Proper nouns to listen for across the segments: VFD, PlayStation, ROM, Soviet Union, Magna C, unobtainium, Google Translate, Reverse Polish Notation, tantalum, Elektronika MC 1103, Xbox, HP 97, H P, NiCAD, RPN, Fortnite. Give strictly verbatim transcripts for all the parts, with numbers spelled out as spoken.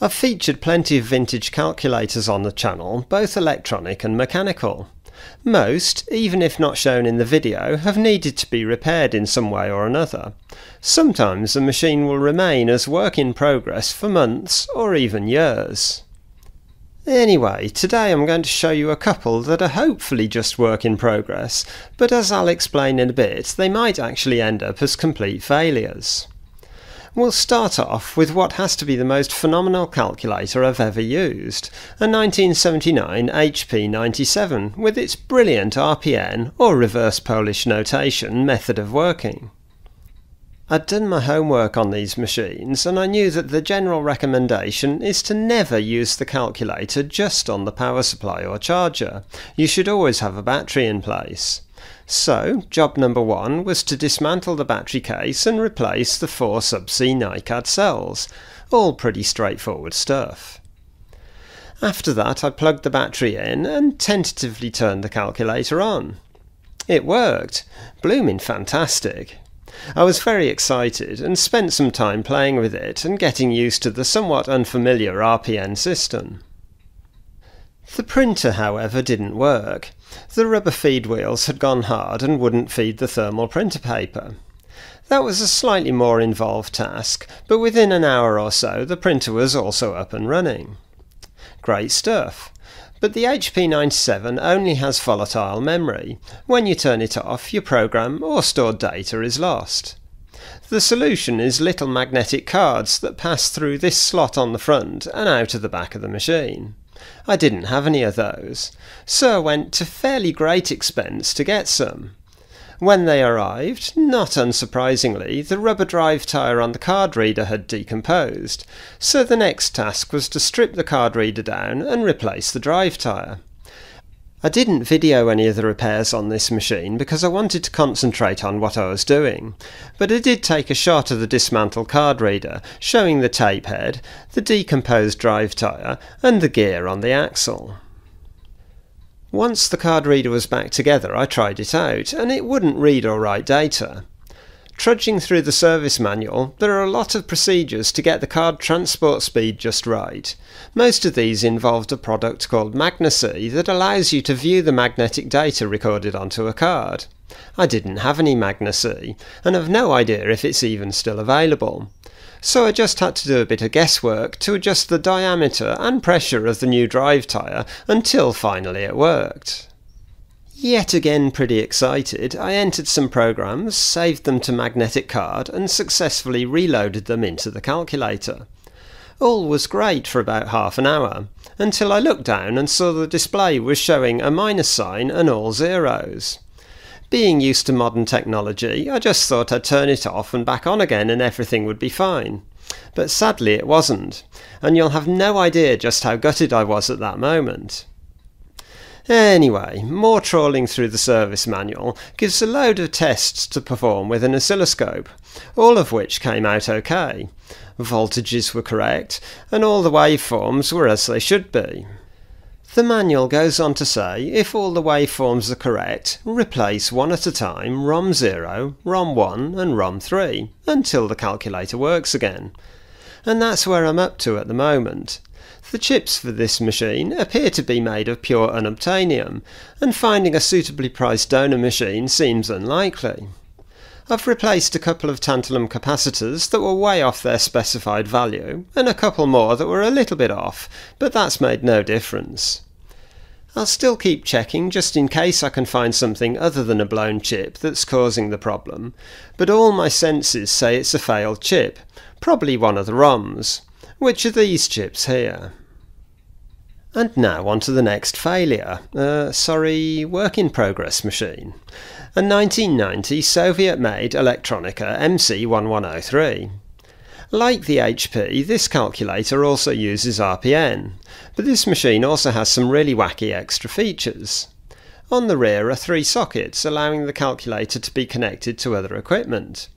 I've featured plenty of vintage calculators on the channel, both electronic and mechanical. Most, even if not shown in the video, have needed to be repaired in some way or another. Sometimes the machine will remain as work in progress for months or even years. Anyway, today I'm going to show you a couple that are hopefully just work in progress, but as I'll explain in a bit, they might actually end up as complete failures. We'll start off with what has to be the most phenomenal calculator I've ever used, a nineteen seventy-nine H P ninety-seven with its brilliant R P N or Reverse Polish Notation method of working. I'd done my homework on these machines and I knew that the general recommendation is to never use the calculator just on the power supply or charger. You should always have a battery in place. So, job number one was to dismantle the battery case and replace the four sub-C NiCAD cells. All pretty straightforward stuff. After that I plugged the battery in and tentatively turned the calculator on. It worked. Blooming fantastic. I was very excited and spent some time playing with it and getting used to the somewhat unfamiliar R P N system. The printer, however, didn't work. The rubber feed wheels had gone hard and wouldn't feed the thermal printer paper. That was a slightly more involved task, but within an hour or so the printer was also up and running. Great stuff. But the H P ninety-seven only has volatile memory. When you turn it off, your program or stored data is lost. The solution is little magnetic cards that pass through this slot on the front and out of the back of the machine. I didn't have any of those, so I went to fairly great expense to get some. When they arrived, not unsurprisingly, the rubber drive tire on the card reader had decomposed, so the next task was to strip the card reader down and replace the drive tire. I didn't video any of the repairs on this machine because I wanted to concentrate on what I was doing, but I did take a shot of the dismantled card reader, showing the tape head, the decomposed drive tyre and the gear on the axle. Once the card reader was back together I tried it out, and it wouldn't read or write data. Trudging through the service manual, there are a lot of procedures to get the card transport speed just right. Most of these involved a product called Magna C that allows you to view the magnetic data recorded onto a card. I didn't have any Magna C, and have no idea if it's even still available. So I just had to do a bit of guesswork to adjust the diameter and pressure of the new drive tyre until finally it worked. Yet again pretty excited, I entered some programs, saved them to magnetic card and successfully reloaded them into the calculator. All was great for about half an hour, until I looked down and saw the display was showing a minus sign and all zeros. Being used to modern technology, I just thought I'd turn it off and back on again and everything would be fine. But sadly it wasn't, and you'll have no idea just how gutted I was at that moment. Anyway, more trawling through the service manual gives a load of tests to perform with an oscilloscope, all of which came out okay. Voltages were correct, and all the waveforms were as they should be. The manual goes on to say, if all the waveforms are correct, replace one at a time ROM zero, ROM one and ROM three, until the calculator works again. And that's where I'm up to at the moment. The chips for this machine appear to be made of pure unobtainium, and finding a suitably priced donor machine seems unlikely. I've replaced a couple of tantalum capacitors that were way off their specified value, and a couple more that were a little bit off, but that's made no difference. I'll still keep checking just in case I can find something other than a blown chip that's causing the problem, but all my senses say it's a failed chip, probably one of the ROMs, which are these chips here. And now on to the next failure, uh, sorry, work in progress machine. A nineteen ninety Soviet made Elektronika M C eleven oh three. Like the H P, this calculator also uses R P N, but this machine also has some really wacky extra features. On the rear are three sockets allowing the calculator to be connected to other equipment.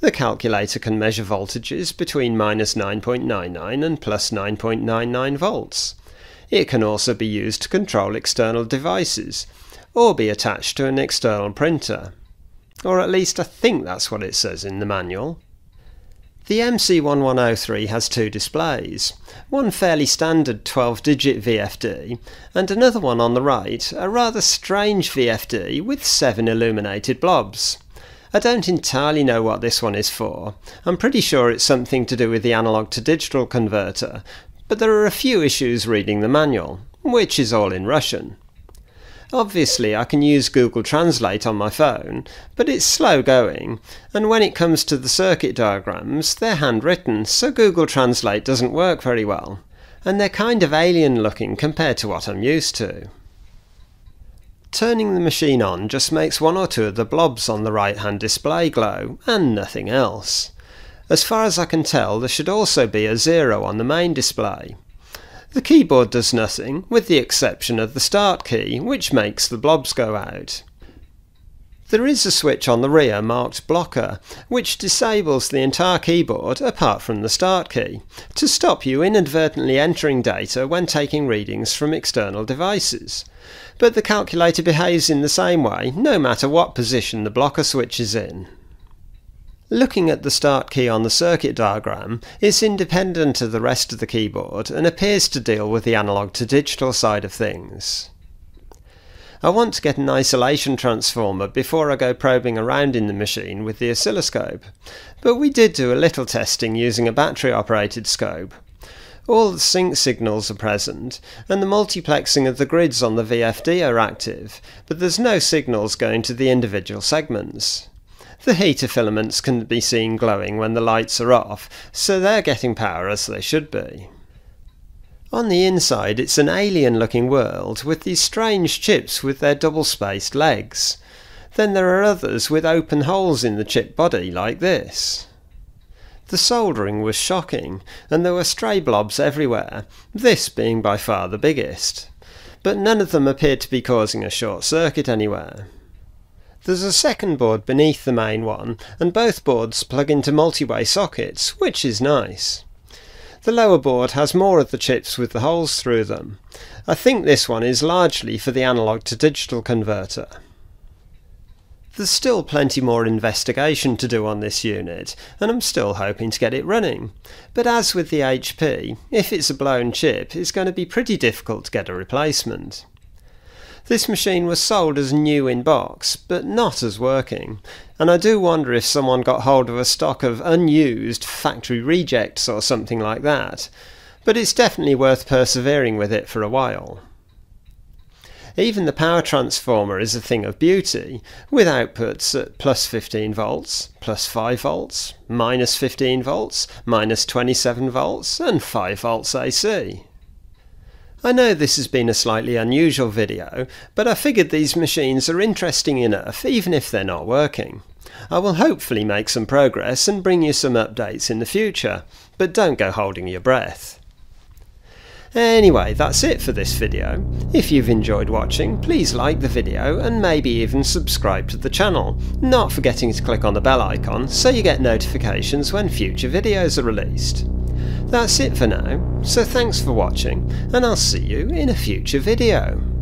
The calculator can measure voltages between minus nine point nine nine and plus nine point nine nine volts. It can also be used to control external devices, or be attached to an external printer. Or at least I think that's what it says in the manual. The M C eleven oh three has two displays, one fairly standard twelve digit V F D and another one on the right, a rather strange V F D with seven illuminated blobs. I don't entirely know what this one is for. I'm pretty sure it's something to do with the analog to digital converter, but there are a few issues reading the manual, which is all in Russian. Obviously I can use Google Translate on my phone, but it's slow going, and when it comes to the circuit diagrams they're handwritten, so Google Translate doesn't work very well, and they're kind of alien looking compared to what I'm used to. Turning the machine on just makes one or two of the blobs on the right hand display glow, and nothing else. As far as I can tell there should also be a zero on the main display. The keyboard does nothing, with the exception of the start key, which makes the blobs go out. There is a switch on the rear marked blocker, which disables the entire keyboard apart from the start key, to stop you inadvertently entering data when taking readings from external devices. But the calculator behaves in the same way, no matter what position the blocker switch is in. Looking at the start key on the circuit diagram, it's independent of the rest of the keyboard and appears to deal with the analog to digital side of things. I want to get an isolation transformer before I go probing around in the machine with the oscilloscope, but we did do a little testing using a battery operated scope. All the sync signals are present, and the multiplexing of the grids on the V F D are active, but there's no signals going to the individual segments. The heater filaments can be seen glowing when the lights are off, so they're getting power as they should be. On the inside it's an alien looking world with these strange chips with their double spaced legs. Then there are others with open holes in the chip body like this. The soldering was shocking, and there were stray blobs everywhere, this being by far the biggest. But none of them appeared to be causing a short circuit anywhere. There's a second board beneath the main one, and both boards plug into multi-way sockets, which is nice. The lower board has more of the chips with the holes through them. I think this one is largely for the analog to digital converter. There's still plenty more investigation to do on this unit, and I'm still hoping to get it running. But as with the H P, if it's a blown chip, it's going to be pretty difficult to get a replacement. This machine was sold as new in box, but not as working, and I do wonder if someone got hold of a stock of unused factory rejects or something like that, but it's definitely worth persevering with it for a while. Even the power transformer is a thing of beauty, with outputs at plus fifteen volts, plus five volts, minus fifteen volts, minus twenty-seven volts and five volts A C. I know this has been a slightly unusual video, but I figured these machines are interesting enough even if they're not working. I will hopefully make some progress and bring you some updates in the future, but don't go holding your breath. Anyway, that's it for this video. If you've enjoyed watching, please like the video and maybe even subscribe to the channel, not forgetting to click on the bell icon so you get notifications when future videos are released. That's it for now, so thanks for watching, and I'll see you in a future video.